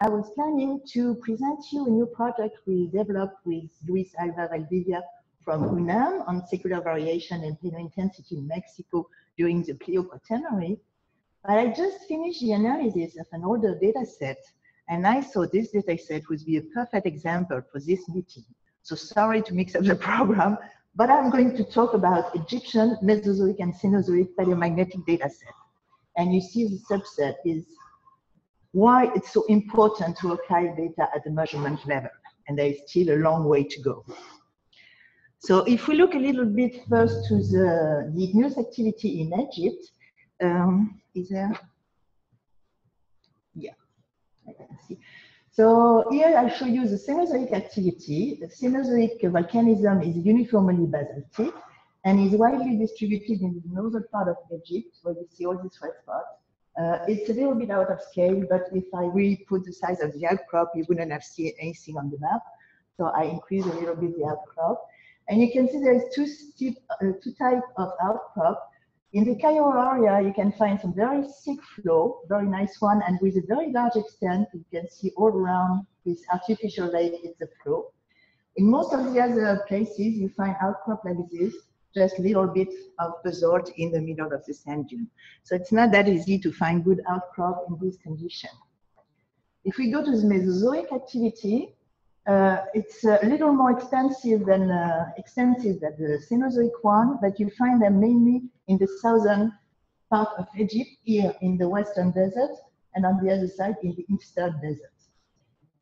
I was planning to present you a new project we developed with Luis Alva Valdivia from UNAM on secular variation and paleointensity in Mexico during the Plio-Quaternary, but I just finished the analysis of an older data set, and I thought this data set would be a perfect example for this meeting. So sorry to mix up the program, but I'm going to talk about Egyptian, Mesozoic, and Cenozoic paleomagnetic dataset. And you see the subset is why it's so important to archive data at the measurement level. And there is still a long way to go. So if we look a little bit first to the igneous activity in Egypt, is there? Yeah, I can see. So here I'll show you the Cenozoic activity. The Cenozoic volcanism is uniformly basaltic and is widely distributed in the northern part of Egypt, where you see all these red spots. It's a little bit out of scale, but if I really put the size of the outcrop, you wouldn't have seen anything on the map. So I increase a little bit the outcrop. And you can see there is two types of outcrop. In the Cairo area, you can find some very thick flow, very nice one, and with a very large extent, you can see all around this artificial lake is the flow. In most of the other places, you find outcrop like this, just little bit of basalt in the middle of the sand dune. So it's not that easy to find good outcrop in this condition. If we go to the Mesozoic activity, it's a little more extensive than the Cenozoic one, but you find them mainly in the southern part of Egypt, here in the western desert, and on the other side in the eastern desert.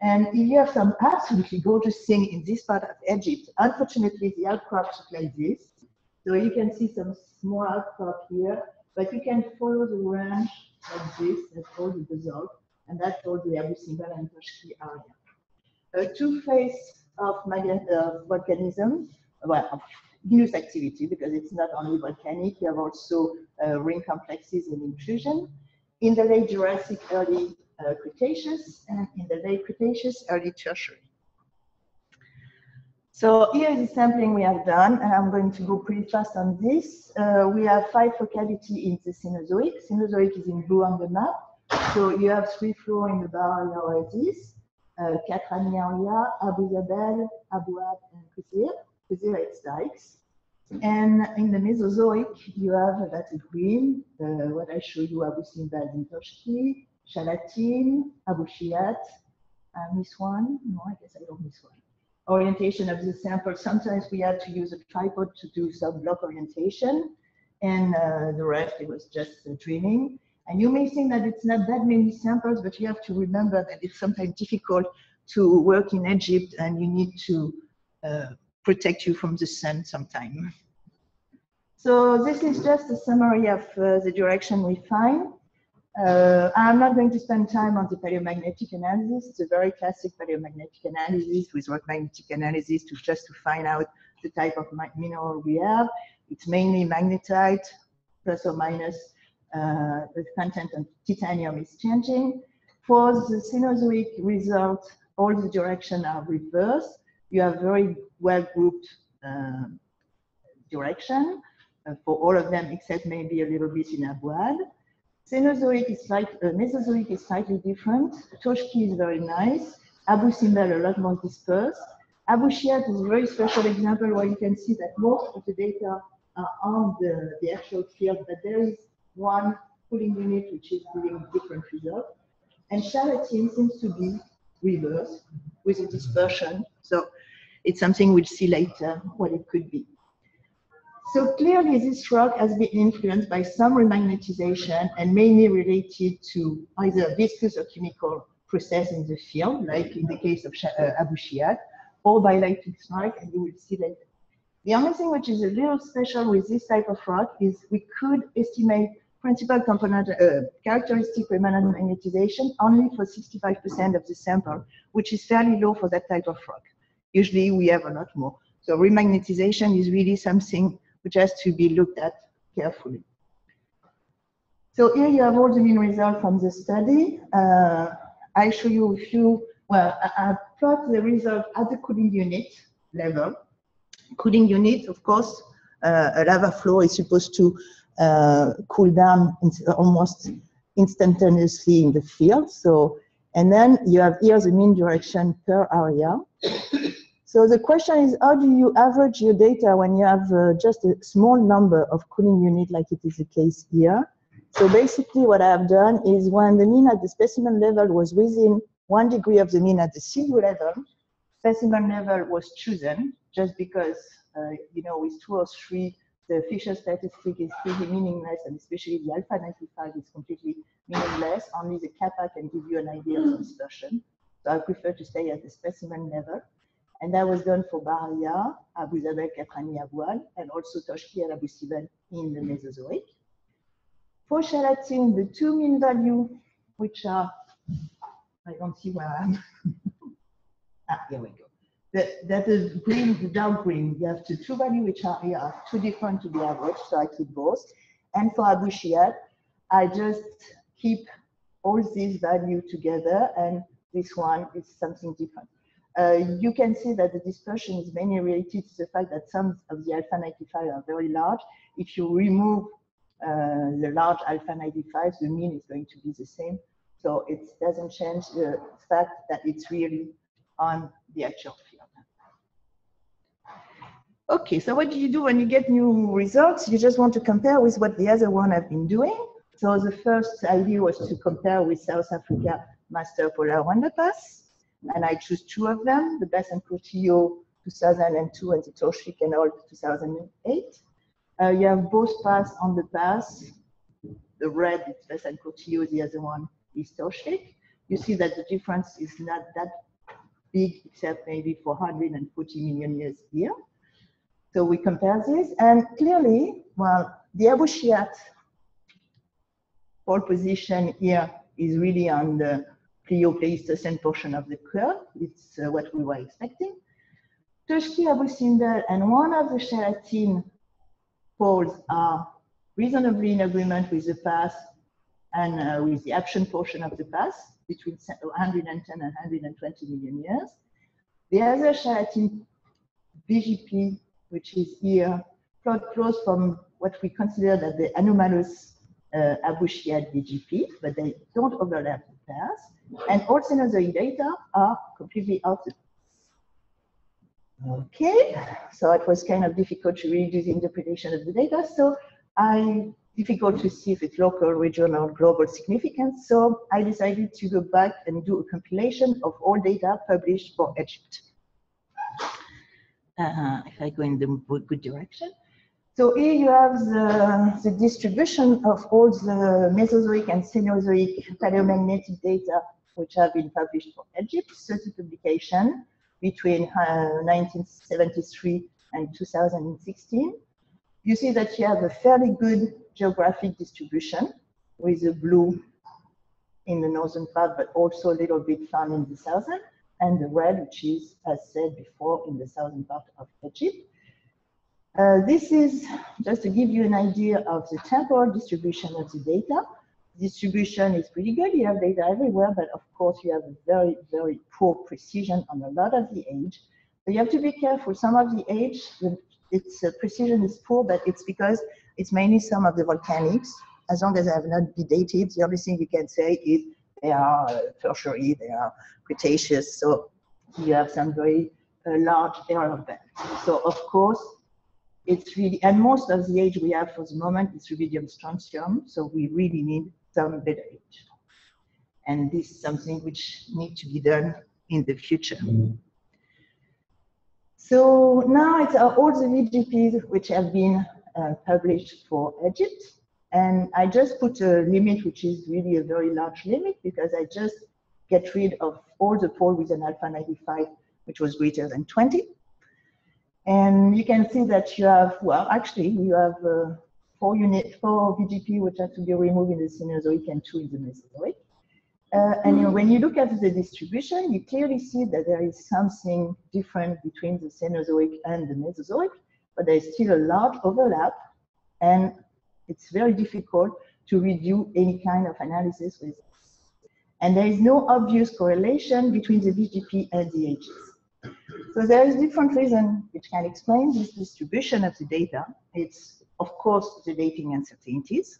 And you have some absolutely gorgeous thing in this part of Egypt. Unfortunately, the outcrops look like this. So you can see some small outcrop here, but you can follow the range like this, that's all the basalt, and that's all the Abu Simbel and Toshki area. Two phases of volcanism, well, of igneous activity, because it's not only volcanic, you have also ring complexes and intrusion. In the late Jurassic, early Cretaceous, and in the late Cretaceous, early Tertiary. So here is the sampling we have done, and I'm going to go pretty fast on this. We have 5 locality in the Cenozoic. Cenozoic is in blue on the map. So you have 3 flow in the barrier Llorides. Catra, Abu Simbel, Avual, and Cretaceous, it's dikes. And in the Mesozoic, you have that green, what I show you, Abu Simbel and Toshki, Shalatin, Abu Shiat, miss one, no, I guess I don't miss one. Orientation of the sample, sometimes we had to use a tripod to do some block orientation, and the rest, it was just drilling. And you may think that it's not that many samples, but you have to remember that it's sometimes difficult to work in Egypt, and you need to protect you from the sun sometime. So this is just a summary of the direction we find. I'm not going to spend time on the paleomagnetic analysis. It's a very classic paleomagnetic analysis with rock magnetic analysis just to find out the type of mineral we have. It's mainly magnetite, plus or minus. The content of titanium is changing. For the Cenozoic result, all the directions are reversed. You have very well grouped direction for all of them, except maybe a little bit in Avual. Cenozoic is slightly, Mesozoic is slightly different. Toshki is very nice. Abu Simbel a lot more dispersed. Abu Shiat is a very special example where you can see that most of the data are on the actual field, but there is one cooling unit which is giving different results. And Shalatin seems to be reversed with a dispersion. So it's something we'll see later what it could be. So clearly this rock has been influenced by some remagnetization and mainly related to either viscous or chemical process in the field, like in the case of Abu Shiat, or by lightning strike, and you will see later. The only thing which is a little special with this type of rock is we could estimate principal component characteristic permanent magnetization only for 65% of the sample, which is fairly low for that type of rock. Usually we have a lot more. So remagnetization is really something which has to be looked at carefully. So here you have all the main results from the study. I show you a few, well, I plot the result at the cooling unit level. Cooling unit, of course, a lava flow is supposed to cool down almost instantaneously in the field. So And then you have here the mean direction per area. So the question is, how do you average your data when you have just a small number of cooling units, like it is the case here? So basically what I have done is when the mean at the specimen level was within 1 degree of the mean at the CU level, specimen level was chosen just because, you know, with 2 or 3, the Fisher statistic is pretty meaningless, and especially the alpha 95 is completely meaningless. Only the kappa can give you an idea of dispersion. So I prefer to stay at the specimen level. And that was done for Baria, Abu Simbel, Catra, Avual, and also Toshki and Abu Simbel in the Mesozoic. For Shalatin, the 2 mean value, which are, I don't see where I am. Ah, here we go. That is green, the dark green. You have two values which are here, are too different to be averaged, so I keep both. And for Abu Shiat, I just keep all these values together, and this one is something different. You can see that the dispersion is mainly related to the fact that some of the alpha 95 are very large. If you remove the large alpha 95, the mean is going to be the same. So it doesn't change the fact that it's really on the actual field. Okay, so what do you do when you get new results? You just want to compare with what the other one have been doing. So the first idea was to compare with South Africa Master Polar Wanderpass. And I choose 2 of them, the Bass and Cotillo 2002 and the Toshki and all 2008. You have both paths on the pass. The red is Bass and Cotillo, the other one is Toshki. You see that the difference is not that big, except maybe 440 million years here. So we compare this, and clearly, well, the Abu Shiat pole position here is really on the Plio-Pleistocene portion of the curve. It's what we were expecting. Toshki, Abu Simbel, and one of the Shalatin poles are reasonably in agreement with the pass and with the action portion of the pass, between 110 and 120 million years. The other Shalatin BGP, which is here, plot close from what we consider that the anomalous Abu Shiat BGP, but they don't overlap the pairs. And all Cenozoic data are completely out. Okay, so it was kind of difficult to really do the interpretation of the data. So difficult to see if it's local, regional, global significance. So I decided to go back and do a compilation of all data published for Egypt. If I go in the good direction. So here you have the distribution of all the Mesozoic and Cenozoic paleomagnetic data which have been published for Egypt, 30 publications between 1973 and 2016. You see that you have a fairly good geographic distribution with the blue in the northern part, but also a little bit found in the southern, and the red, which is, as said before, in the southern part of Egypt. This is just to give you an idea of the temporal distribution of the data. Distribution is pretty good. You have data everywhere, but of course you have a very, very poor precision on a lot of the age. So you have to be careful. Some of the age, its precision is poor, but it's because it's mainly some of the volcanics. As long as they have not been dated, the only thing you can say is they are Tertiary, they are Cretaceous, so you have some very large error bands. So of course, it's really, and most of the age we have for the moment is rubidium strontium, so we really need some better age. And this is something which needs to be done in the future. So now it's all the VGPs which have been published for Egypt. And I just put a limit, which is really a very large limit, because I just get rid of all the poles with an alpha 95, which was greater than 20. And you can see that you have, well, actually, you have 4 VGP, which have to be removed in the Cenozoic and 2 in the Mesozoic. And when you look at the distribution, you clearly see that there is something different between the Cenozoic and the Mesozoic, but there is still a large overlap, and it's very difficult to redo any kind of analysis with this. And there is no obvious correlation between the VGP and the ages. So there is different reason which can explain this distribution of the data. It's, of course, the dating uncertainties.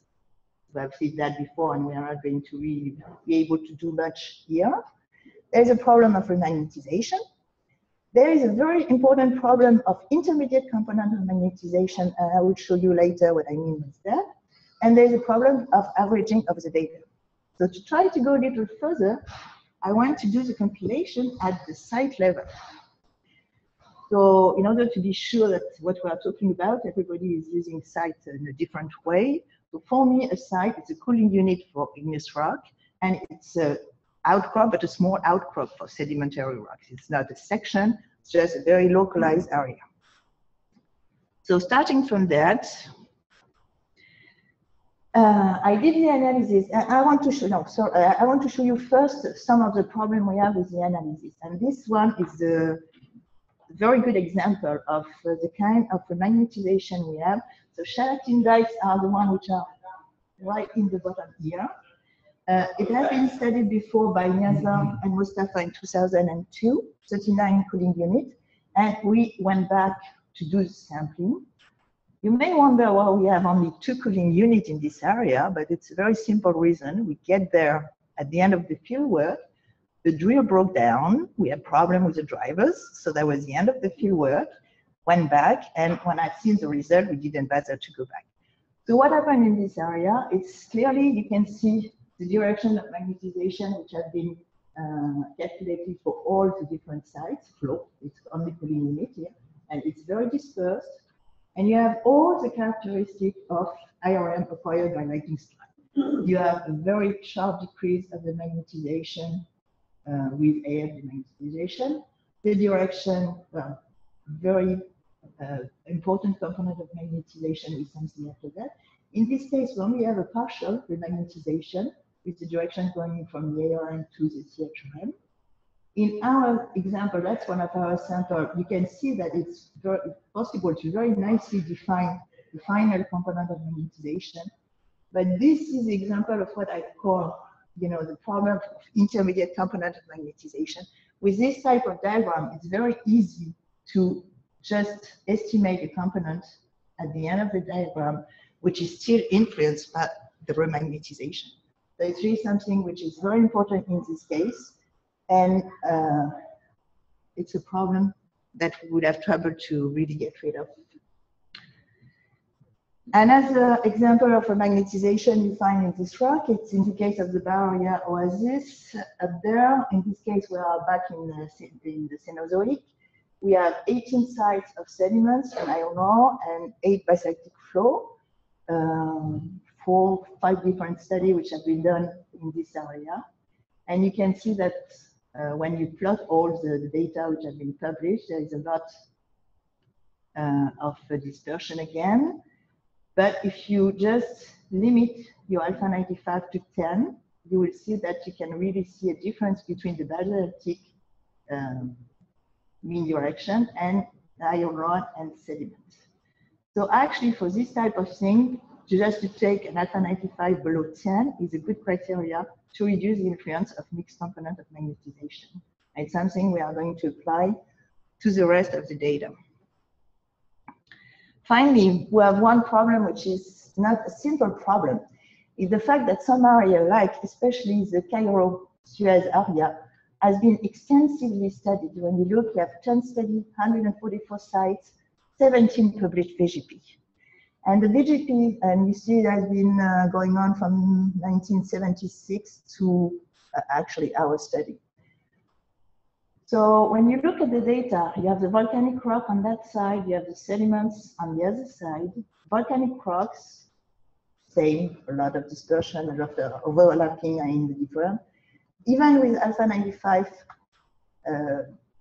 We have seen that before, and we are not going to really be able to do much here. There is a problem of remagnetization. There is a very important problem of intermediate component of magnetization, and I will show you later what I mean with that. And there's a problem of averaging of the data. So to try to go a little further, I want to do the compilation at the site level. So in order to be sure that what we are talking about, everybody is using sites in a different way. So for me, a site is a cooling unit for igneous rock, and it's a outcrop, but a small outcrop for sedimentary rocks. It's not a section, it's just a very localized area. So starting from that, I did the analysis. I want to show you first some of the problem we have with the analysis. And this one is a very good example of the kind of magnetization we have. So Shalatin dikes are the ones which are right in the bottom here. It has been studied before by Niazam and Mustafa in 2002, 39 cooling units, and we went back to do the sampling. You may wonder why we have only 2 cooling units in this area, but it's a very simple reason. We get there at the end of the field work, the drill broke down, we had problem with the drivers, so that was the end of the field work, went back, and when I've seen the result, we didn't bother to go back. So what happened in this area, it's clearly, you can see the direction of magnetization, which has been calculated for all the different sites, flow, it's only cooling unit here, and it's very dispersed. And you have all the characteristics of IRM acquired by lighting strike. You have a very sharp decrease of the magnetization with AF demagnetization. The direction, well, very important component of magnetization is something after that. In this case, we only have a partial remagnetization, with the direction going from the ARM to the CHRM. In our example, that's one of our samples, you can see that it's very possible to very nicely define the final component of magnetization. But this is the example of what I call, you know, the problem of intermediate component of magnetization. With this type of diagram, it's very easy to just estimate a component at the end of the diagram, which is still influenced by the remagnetization. So it's really something which is very important in this case, and it's a problem that we would have trouble to really get rid of. Another example of remagnetization you find in this rock, it's in the case of the Barrier Oasis up there. In this case, we are back in the Cenozoic. We have 18 sites of sediments from iron ore and 8 basaltic flow. 4 or 5 different studies which have been done in this area. And you can see that when you plot all the data which have been published, there is a lot of dispersion again. But if you just limit your alpha 95 to 10, you will see that you can really see a difference between the basaltic mean direction and iron rod and sediment. So actually, for this type of thing, just to take an alpha 95 below 10 is a good criteria to reduce the influence of mixed component of magnetization. It's something we are going to apply to the rest of the data. Finally, we have one problem which is not a simple problem. It's the fact that some area, like especially the Cairo-Suez area, has been extensively studied. When you look, you have 10 studies, 144 sites, 17 published VGP. And the VGP, and you see it has been going on from 1976 to actually our study. So when you look at the data, you have the volcanic rock on that side, you have the sediments on the other side. Volcanic rocks, same, a lot of dispersion, a lot of overlapping are in the different. Even with alpha 95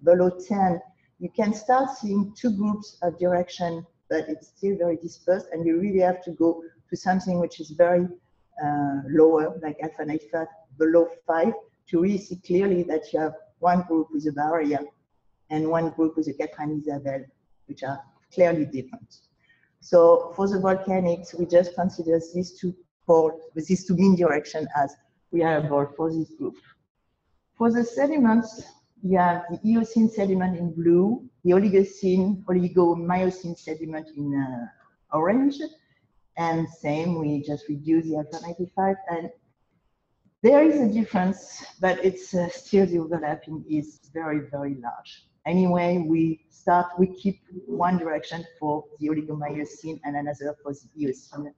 below 10, you can start seeing 2 groups of direction, but it's still very dispersed, and you really have to go to something which is very lower, like alpha 95 below 5, to really see clearly that you have one group with a Barrier and one group with a Catra and Isabel, which are clearly different. So for the volcanics, we just consider these 2 poles, these 2 mean direction as reliable for this group. For the sediments, you have the Eocene sediment in blue, the Oligocene, Oligomyocene sediment in orange, And same, we just reduce the alpha 95. And there is a difference, but it's still the overlapping is very, very large. Anyway, we keep one direction for the Oligomyocene and another for the Eocene.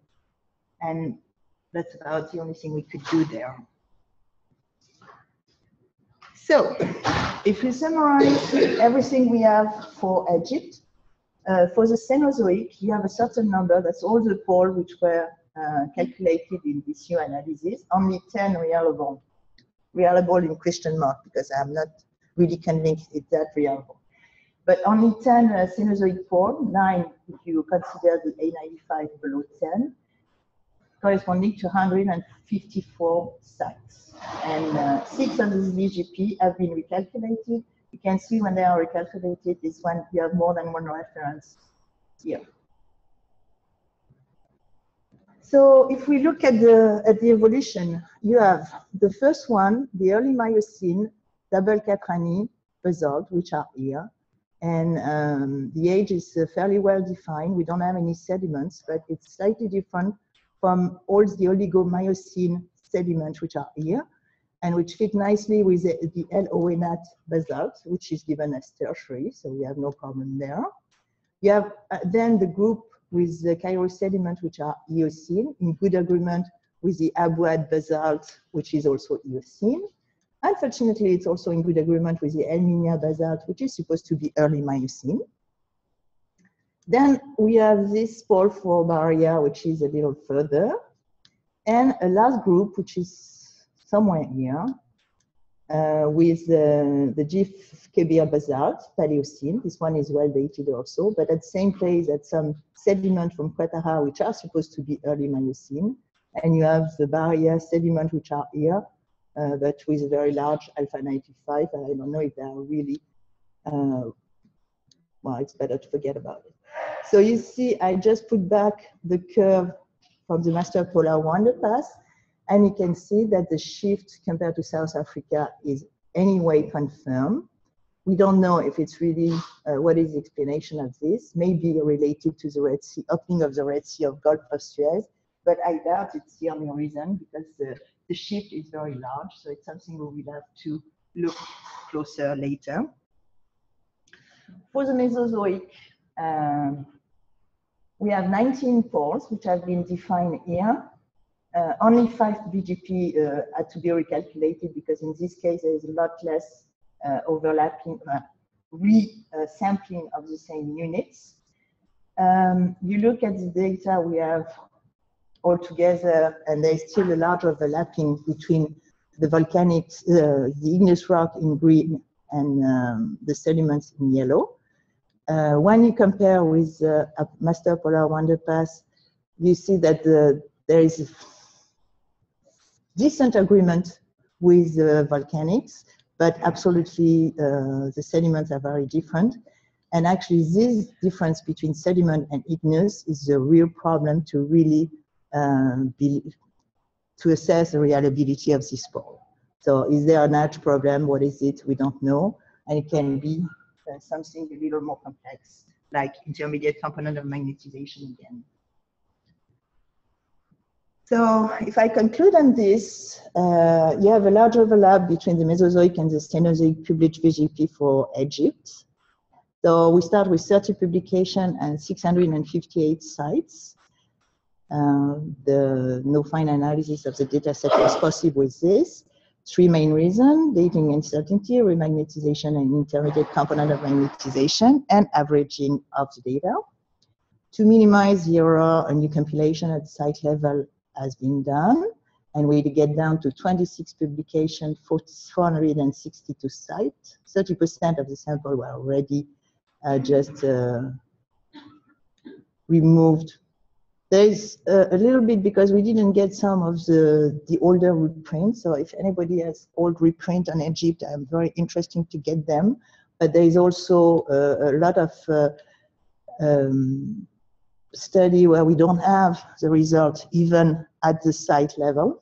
And that's about the only thing we could do there. So, if we summarize everything we have for Egypt, for the Cenozoic, you have a certain number, that's all the poles which were calculated in this new analysis, only 10 reliable, in question mark, because I'm not really convinced it's that reliable. But only 10 Cenozoic poles, 9 if you consider the A95 below 10, corresponding to 154 sites. And 6 of these VGP have been recalculated. You can see when they are recalculated, is when you have more than one reference here. So if we look at the evolution, you have the first one, the early Miocene, double Caprani basalt, which are here. And the age is fairly well defined. We don't have any sediments, but it's slightly different from all the Oligomyocene sediments, which are here, and which fit nicely with the L-Oenat basalt, which is given as tertiary, so we have no problem there. You have then the group with the Cairo sediment, which are Eocene, in good agreement with the Abuad basalt, which is also Eocene. Unfortunately, it's also in good agreement with the El Minya basalt, which is supposed to be early Miocene. Then we have this pole for Barrier, which is a little further, and a last group, which is somewhere here, with the Jif-Kebir basalt, Paleocene. This one is well dated also, but at the same place at some sediment from Catra, which are supposed to be early Miocene. And you have the Barrier sediment, which are here, but with a very large alpha 95. And I don't know if they are really, well, it's better to forget about it. So you see, I just put back the curve from the master polar wander pass. And you can see that the shift compared to South Africa is anyway confirmed. We don't know if it's really, what is the explanation of this, maybe related to the Red Sea, opening of the Red Sea of Gulf of Suez, but I doubt it's the only reason because the shift is very large. So it's something we will have to look closer later. For the Mesozoic, we have 19 poles which have been defined here. Only 5 BGP had to be recalculated because in this case there is a lot less overlapping, re-sampling of the same units. You look at the data we have all together, and there is still a large overlapping between the volcanic, the igneous rock in green and the sediments in yellow. When you compare with a master polar wander pass, you see that there is decent agreement with the volcanics, but absolutely the sediments are very different. And actually this difference between sediment and igneous is a real problem to really to assess the reliability of this pole. So is there an edge problem? What is it? We don't know. And it can be something a little more complex, like intermediate component of magnetization again. So if I conclude on this, you have a large overlap between the Mesozoic and the Cenozoic published VGP for Egypt. So we start with 30 publications and 658 sites. The no final analysis of the data set was possible with this. 3 main reasons: dating uncertainty, remagnetization and intermediate component of magnetization, and averaging of the data. To minimize the error, a new compilation at site level has been done, and we get down to 26 publications, 462 sites. 30% of the sample were already just removed. There is a little bit because we didn't get some of the older reprints, so if anybody has old reprint on Egypt, I'm very interested to get them, but there is also a lot of study where we don't have the result even at the site level.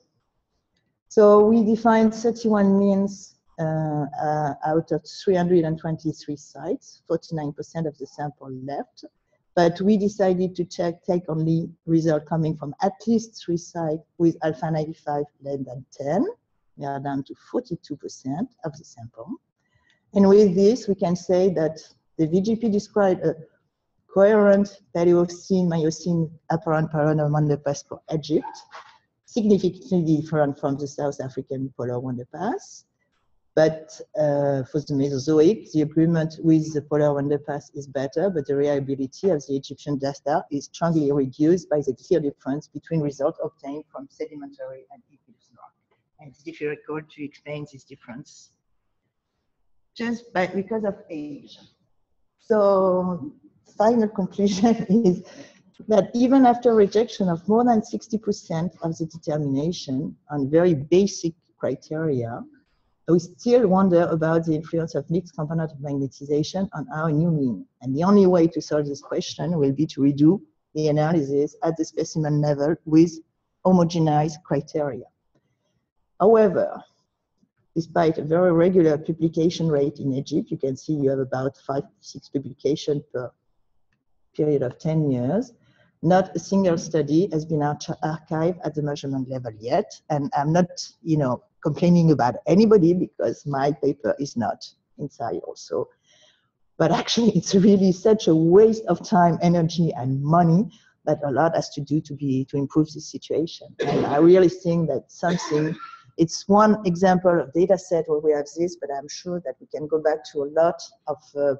So we defined 31 means out of 323 sites, 49% of the sample left. But we decided to take only results coming from at least 3 sites with alpha 95 less than 10. We are down to 42% of the sample. And with this, we can say that the VGP described a coherent Paleocene, Miocene apparent polar underpass for Egypt, significantly different from the South African polar underpass. But for the Mesozoic, the agreement with the polar underpass is better, but the reliability of the Egyptian data is strongly reduced by the clear difference between results obtained from sedimentary and igneous rock. And it's difficult to explain this difference just because of age. So final conclusion is that even after rejection of more than 60% of the determination on very basic criteria, we still wonder about the influence of mixed component of magnetization on our new mean. And the only way to solve this question will be to redo the analysis at the specimen level with homogenized criteria. However, despite a very regular publication rate in Egypt, you can see you have about 5 to 6 publications per period of 10 years, not a single study has been archived at the measurement level yet. And I'm not, complaining about anybody because my paper is not inside also. But actually, it's really such a waste of time, energy, and money that a lot has to do to improve this situation. And I really think that it's one example of data set where we have this, but I'm sure that we can go back to a lot of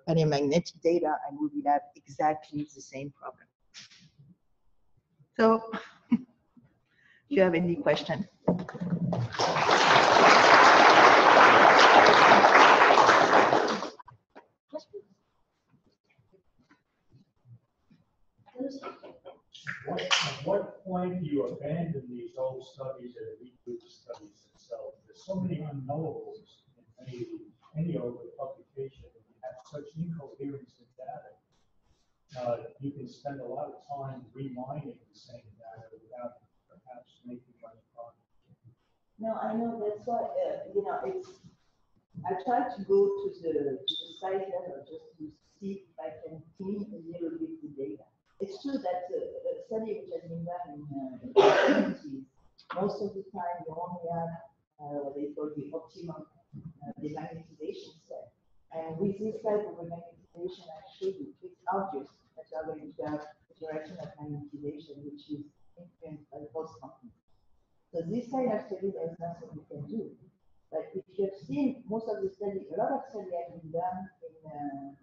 paleomagnetic data and we will have exactly the same problem. So, do you have any question? At what point do you abandon these old studies and redo the studies themselves? There's so many unknowables in any old publication. You have such incoherence in data. You can spend a lot of time remining the same data without perhaps making much progress. No, I know that's why I try to go to the site level just to see if I can clean a little bit the data. It's true that the study which has been done in the 70s, most of the time you only have what they call the optimum demagnetization set. And with this type of magnetization, actually, it's obvious that you are going to have a direction of magnetization which is influenced by both companies. So this kind of study, there is nothing we can do. But if you have seen most of the study, a lot of study has been done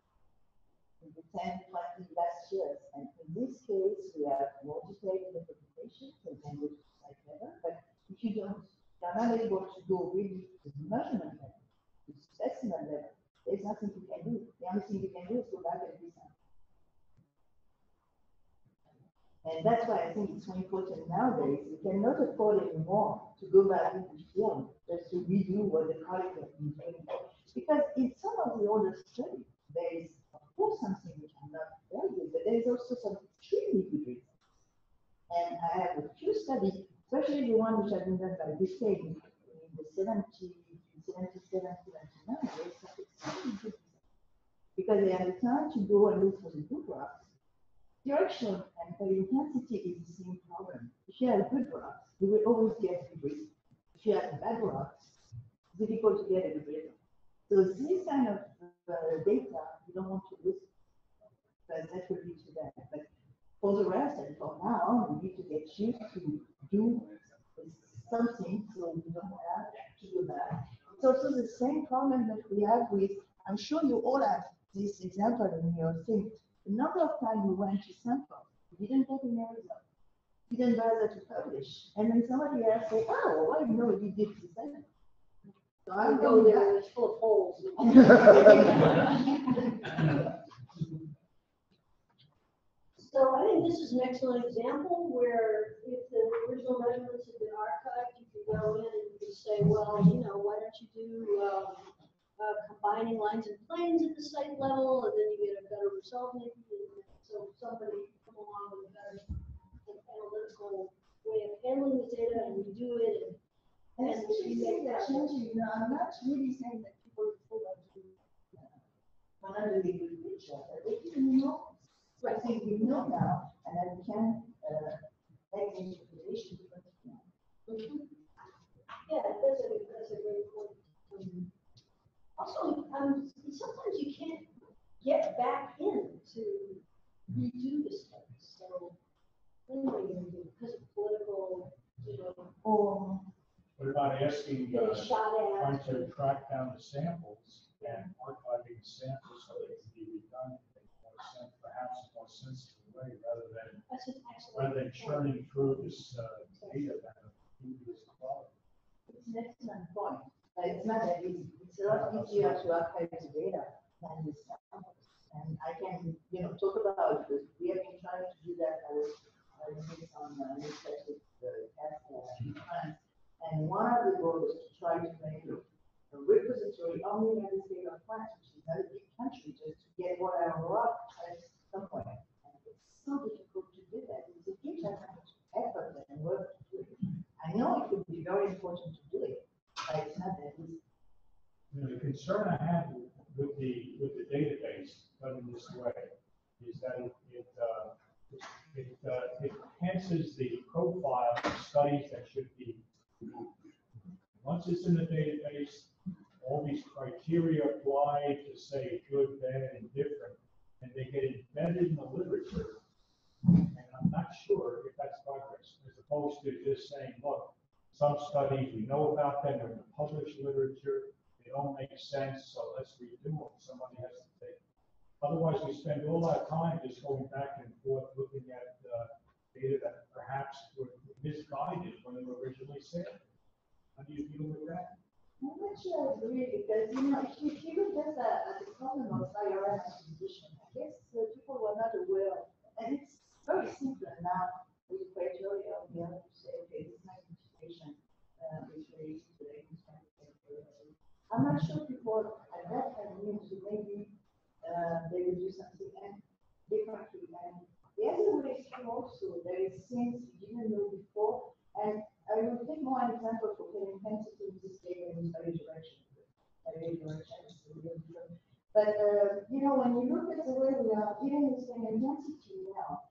in the 10–20 last years. And in this case, we have more detail in the publication, so you can go to site level. But if you don't, you are not able to go really to the measurement level, to the specimen level, there is nothing you can do. The only thing you can do is go back and listen. And that's why I think it's so important nowadays. You cannot afford anymore to go back in the field just to redo what the colleagues have been doing. Because in some of the older studies, there is something which I'm not very good, but there is also some extremely good reasons. And I have a few studies, especially the one which has been done by Biscay in the 77–79, there is some extremely good reasons. Because they have the time to go and look for the good graphs. Direction and paleointensity is the same problem. If you have good graphs, you will always get good reasons. If you have bad graphs, it's difficult to get a good result. So this kind of data, you don't want to lose, because that would be too bad. But for the rest, and for now, we need to get you to do something so we don't have to do that. It's also the same problem that we have with, I'm sure you all have this example in your thing. The number of times we went to sample, we didn't get any result. We didn't bother to publish. And then somebody else said, oh, well, nobody did this sample. So I'll go there and it's full of holes. So I think this is an excellent example where if the original measurements have been archived, you can go in and just say, well, why don't you do combining lines and planes at the site level, and then you get a better result maybe. So somebody come along with a better analytical way of handling the data and redo it. And as you say that changing, I'm not really saying that people are full of 100 degree picture, but they didn't know So I think we know now, and then we can make the interpretation of what we know. Yeah, that's a great point. Also, sometimes you can't get back in to redo the study. So, what are you going to do? Because of political, you know, or. What about asking trying to track down the samples and archiving samples so they can be redone in perhaps a more sensitive way rather than churning through this data that is quality? It's an excellent point. It's not that easy. It's a lot easier to archive the data than the samples. And I can, you know, talk about this. We have been trying to do that. I was doing some research with the cats. And one of the goals is to try to make a repository only in the state of France, which is not a big country, just to get what I rock at some point. And it's so difficult to do that. It's a huge effort and work to do it. I know it would be very important to do it, but it's not that easy. You know, the concern I have with the database done in this way is that it enhances the profile of studies that should be. Once it's in the database, all these criteria apply to say good, bad, and different, and they get embedded in the literature. And I'm not sure if that's progress, as opposed to just saying, look, some studies we know about them, they're in the published literature, they don't make sense, so let's redo them. Somebody has to take it. Otherwise, we spend all our time just going back and forth looking at data that perhaps were misguided when they were originally said. How do you deal with that? I'm not sure I agree because, you know, if you look at the problem of IRM acquisition, I guess people were not aware of it. And it's very simple now with criteria of the other to say, okay, this magnification is related to the construction. I'm not sure people at that time knew, so maybe they would do something differently. And the other way is true also. There is things you didn't know before. And I will take more an example for paleointensity in this data in direction. But, you know, when you look at the way we are dealing with paleointensity now,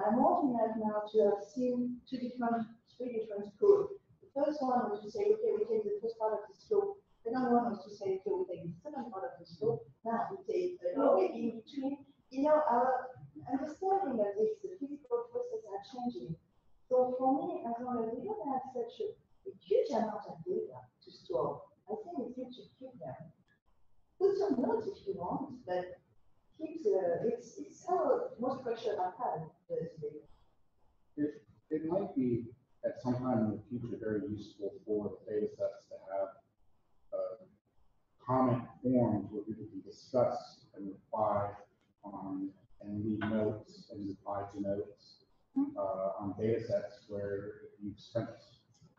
I'm fortunate now to have seen three different schools. The first one was to say, okay, we take the first part of the slope. Another one was to say, okay, we take the second part of the slope. Now we take the log in between. You know, our understanding of this, the physical processes are changing. So for me, as long as we don't have such a huge amount of data to store, I think it's good to keep them. Put some notes if you want, but keep the, it's how most pressure I have those days. It might be at some time in the future very useful for the data sets to have comment forms where people can discuss and reply on and leave notes and reply to notes. On data sets where you've spent,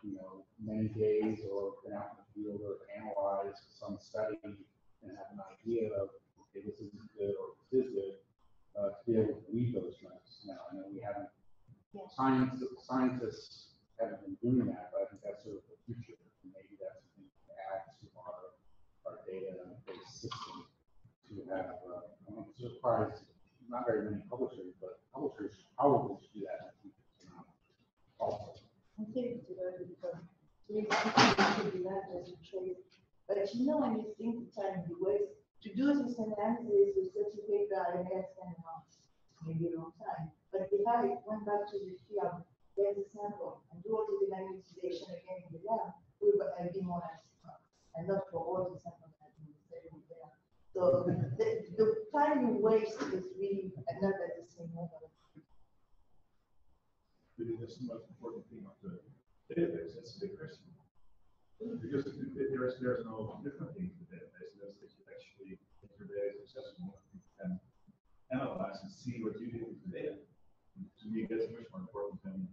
you know, many days or been out in the field or analyzed some study and have an idea of, okay, this isn't good or this is good, to be able to read those notes. Now, I know we haven't, scientists haven't been doing that, but I think that's sort of the future. Maybe that's something to add to our data-based system to have, I'm surprised. Not very many publishers, but publishers probably should do that. Also. I think it's a very good point. We can do that as a trade. But you know, when you think the time you waste to do this analysis with 30 paper and less than a month, maybe a long time. But if I went back to the field, get the sample, and do all the magnetization again in the lab, we would have been more like 6 months, and not for all the samples that we studied there. So the time you waste is really not at the same level. Really, that's the most important thing of the database. That's the big question. Because there's no different thing to the database. There's that you actually get your data accessible and analyze and see what you did with the data. To me, that's much more important than.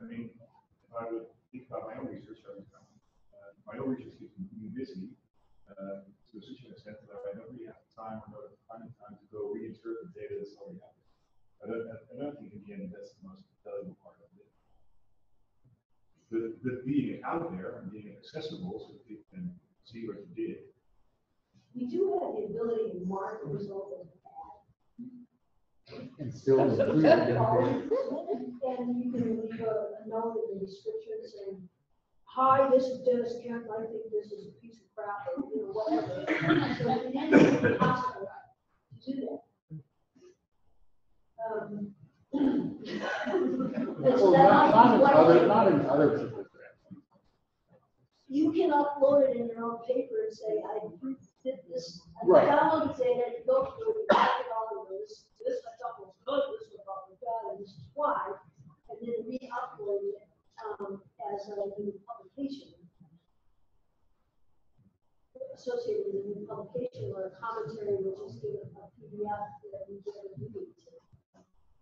I mean, if I would think about my own research, my own research keeps me busy. To a certain extent that I don't really have the time or not the time to go reinterpret data that's already happened. I don't think in the end that's the most valuable part of it. But being out there and being accessible so people can see what you did. We do have the ability to mark the result as bad. and still include identification. And you can leave a note in the description saying, hi, this is Dennis Kemp. I think this is a piece of crap or whatever. So it's possible to do that. Well, not in other people's grants. You can upload it in your own paper and say, I did this. Right. Download and say that you go through and look at all of this. This I thought was good, this was what we got, and this is why. And then re-upload it as a new publication. Associated with a new publication or a commentary, which is given a PDF that we get a reading to.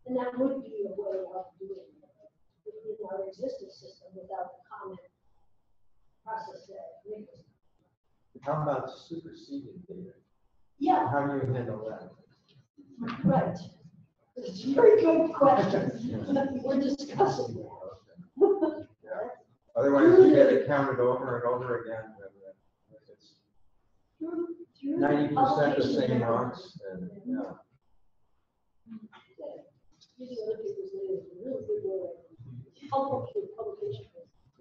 And that would be a way of doing it in our existing system without the comment process that makes it. How about superseding data? Yeah. How do you handle that? Right. It's a very good question. We're discussing that. Yeah. Otherwise, you get it counted over and over again. It's 90% the same marks. And, yeah. Publication.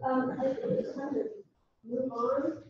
I think it's time to move on